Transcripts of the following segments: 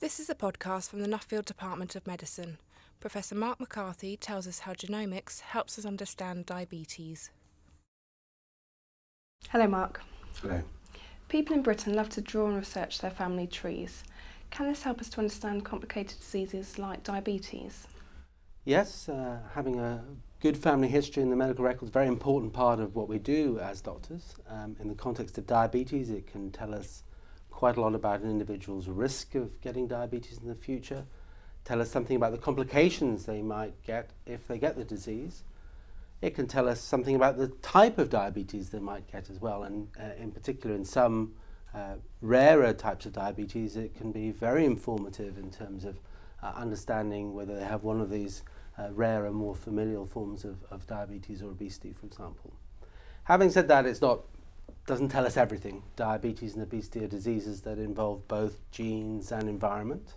This is a podcast from the Nuffield Department of Medicine. Professor Mark McCarthy tells us how genomics helps us understand diabetes. Hello, Mark. Hello. People in Britain love to draw and research their family trees. Can this help us to understand complicated diseases like diabetes? Yes, having a good family history in the medical record is a very important part of what we do as doctors. In the context of diabetes, it can tell us quite a lot about an individual's risk of getting diabetes in the future, tell us something about the complications they might get if they get the disease. It can tell us something about the type of diabetes they might get as well, and in particular in some rarer types of diabetes it can be very informative in terms of understanding whether they have one of these rarer, more familial forms of diabetes or obesity, for example. Having said that, it's not doesn't tell us everything. Diabetes and obesity are diseases that involve both genes and environment.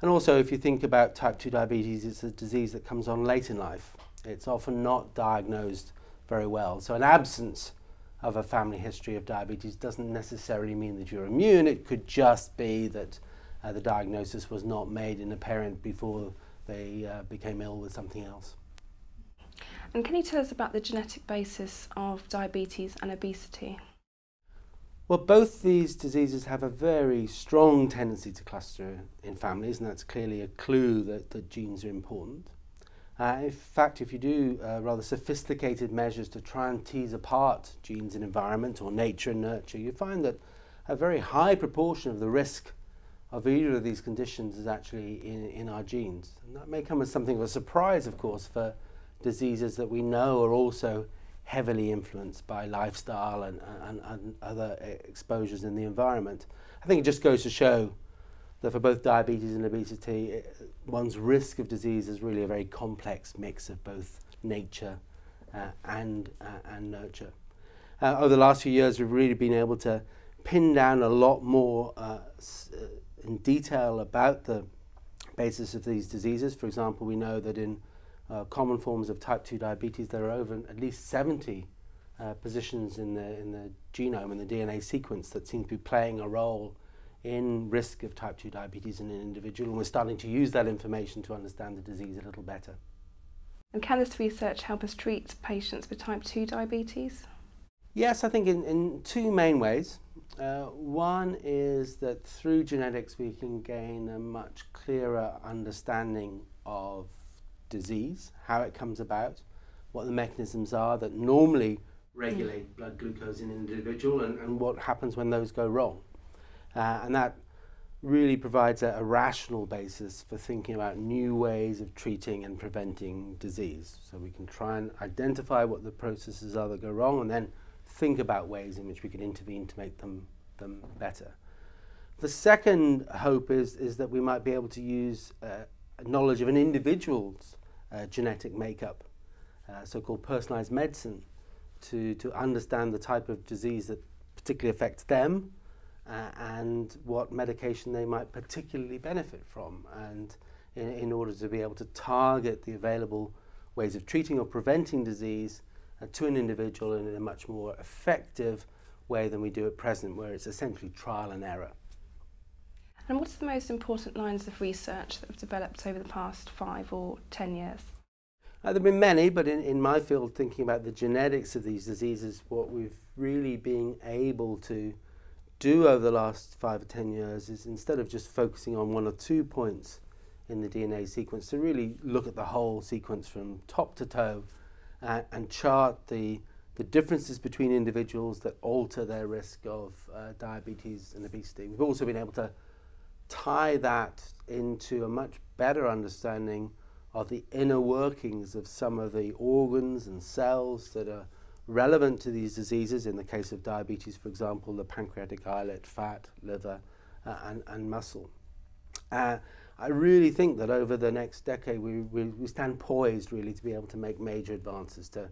And also, if you think about type 2 diabetes, it's a disease that comes on late in life. It's often not diagnosed very well. So an absence of a family history of diabetes doesn't necessarily mean that you're immune. It could just be that the diagnosis was not made in a parent before they became ill with something else. And can you tell us about the genetic basis of diabetes and obesity? Well, both these diseases have a very strong tendency to cluster in families, and that's clearly a clue that genes are important. In fact, if you do rather sophisticated measures to try and tease apart genes and environment, or nature and nurture, you find that a very high proportion of the risk of either of these conditions is actually in our genes. And that may come as something of a surprise, of course, for diseases that we know are also heavily influenced by lifestyle and other exposures in the environment. I think it just goes to show that for both diabetes and obesity, one's risk of disease is really a very complex mix of both nature and nurture. Over the last few years, we've really been able to pin down a lot more in detail about the basis of these diseases. For example, we know that in common forms of type 2 diabetes, there are over at least 70 positions in the genome, in the DNA sequence, that seem to be playing a role in risk of type 2 diabetes in an individual, and we're starting to use that information to understand the disease a little better. And can this research help us treat patients with type 2 diabetes? Yes, I think in two main ways. One is that through genetics we can gain a much clearer understanding of disease, how it comes about, what the mechanisms are that normally regulate blood glucose in an individual, and what happens when those go wrong. And that really provides a rational basis for thinking about new ways of treating and preventing disease. So we can try and identify what the processes are that go wrong, and then think about ways in which we can intervene to make them better. The second hope is that we might be able to use knowledge of an individual's genetic makeup, so-called personalized medicine, to understand the type of disease that particularly affects them and what medication they might particularly benefit from, and in order to be able to target the available ways of treating or preventing disease to an individual in a much more effective way than we do at present, where it's essentially trial and error. And what are the most important lines of research that have developed over the past 5 or 10 years? There have been many, but in my field, thinking about the genetics of these diseases, what we've really been able to do over the last 5 or 10 years is, instead of just focusing on one or two points in the DNA sequence, to really look at the whole sequence from top to toe and chart the differences between individuals that alter their risk of diabetes and obesity. We've also been able to tie that into a much better understanding of the inner workings of some of the organs and cells that are relevant to these diseases. In the case of diabetes, for example, the pancreatic islet, fat, liver, and muscle. I really think that over the next decade we stand poised really to be able to make major advances to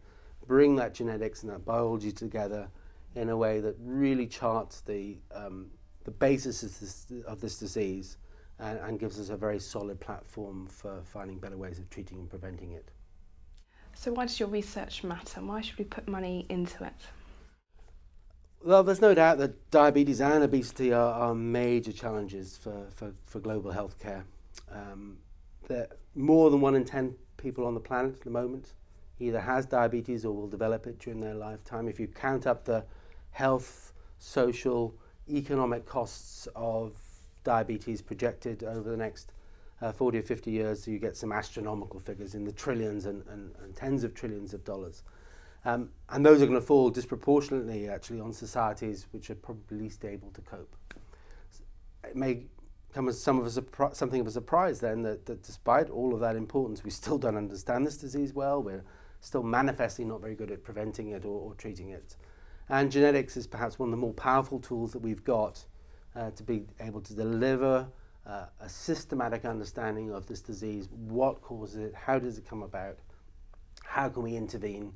bring that genetics and that biology together in a way that really charts the basis of this disease and gives us a very solid platform for finding better ways of treating and preventing it. So why does your research matter? Why should we put money into it? Well, there's no doubt that diabetes and obesity are major challenges for global healthcare. There more than 1 in 10 people on the planet at the moment either has diabetes or will develop it during their lifetime. If you count up the health, social, economic costs of diabetes projected over the next 40 or 50 years, you get some astronomical figures in the trillions and tens of trillions of dollars. And those are going to fall disproportionately, actually, on societies which are probably least able to cope. It may come as something of a surprise then that despite all of that importance, we still don't understand this disease well. We're still manifestly not very good at preventing it or treating it. And genetics is perhaps one of the more powerful tools that we've got to be able to deliver a systematic understanding of this disease. What causes it? How does it come about? How can we intervene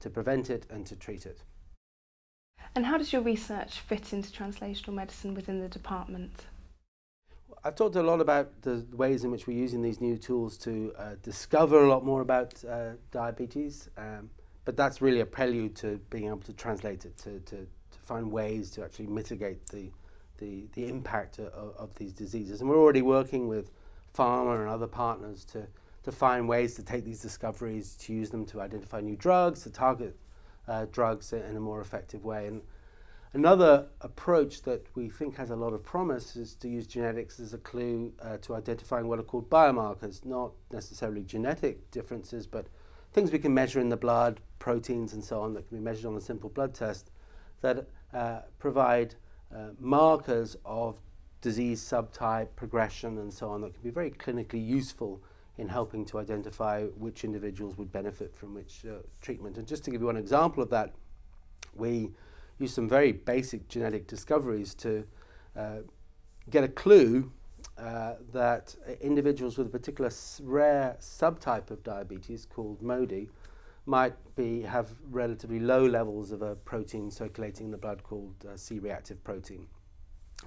to prevent it and to treat it? And how does your research fit into translational medicine within the department? I've talked a lot about the ways in which we're using these new tools to discover a lot more about diabetes, but that's really a prelude to being able to translate it, to find ways to actually mitigate the impact of these diseases. And we're already working with pharma and other partners to find ways to take these discoveries, to use them to identify new drugs, to target drugs in a more effective way. And another approach that we think has a lot of promise is to use genetics as a clue to identifying what are called biomarkers, not necessarily genetic differences, but things we can measure in the blood, proteins and so on that can be measured on a simple blood test that provide markers of disease subtype, progression and so on that can be very clinically useful in helping to identify which individuals would benefit from which treatment. And just to give you one example of that, we use some very basic genetic discoveries to get a clue that individuals with a particular rare subtype of diabetes called MODY might have relatively low levels of a protein circulating in the blood called C-reactive protein.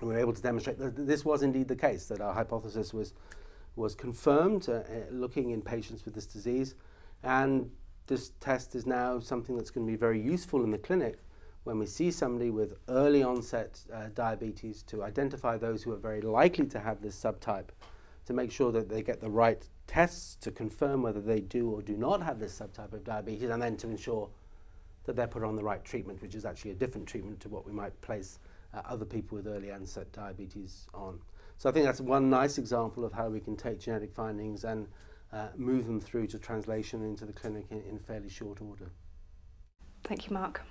And we were able to demonstrate that this was indeed the case, that our hypothesis was confirmed looking in patients with this disease, and this test is now something that's going to be very useful in the clinic when we see somebody with early onset diabetes to identify those who are very likely to have this subtype, to make sure that they get the right tests to confirm whether they do or do not have this subtype of diabetes, and then to ensure that they're put on the right treatment, which is actually a different treatment to what we might place other people with early onset diabetes on. So I think that's one nice example of how we can take genetic findings and move them through to translation into the clinic in fairly short order. Thank you, Mark.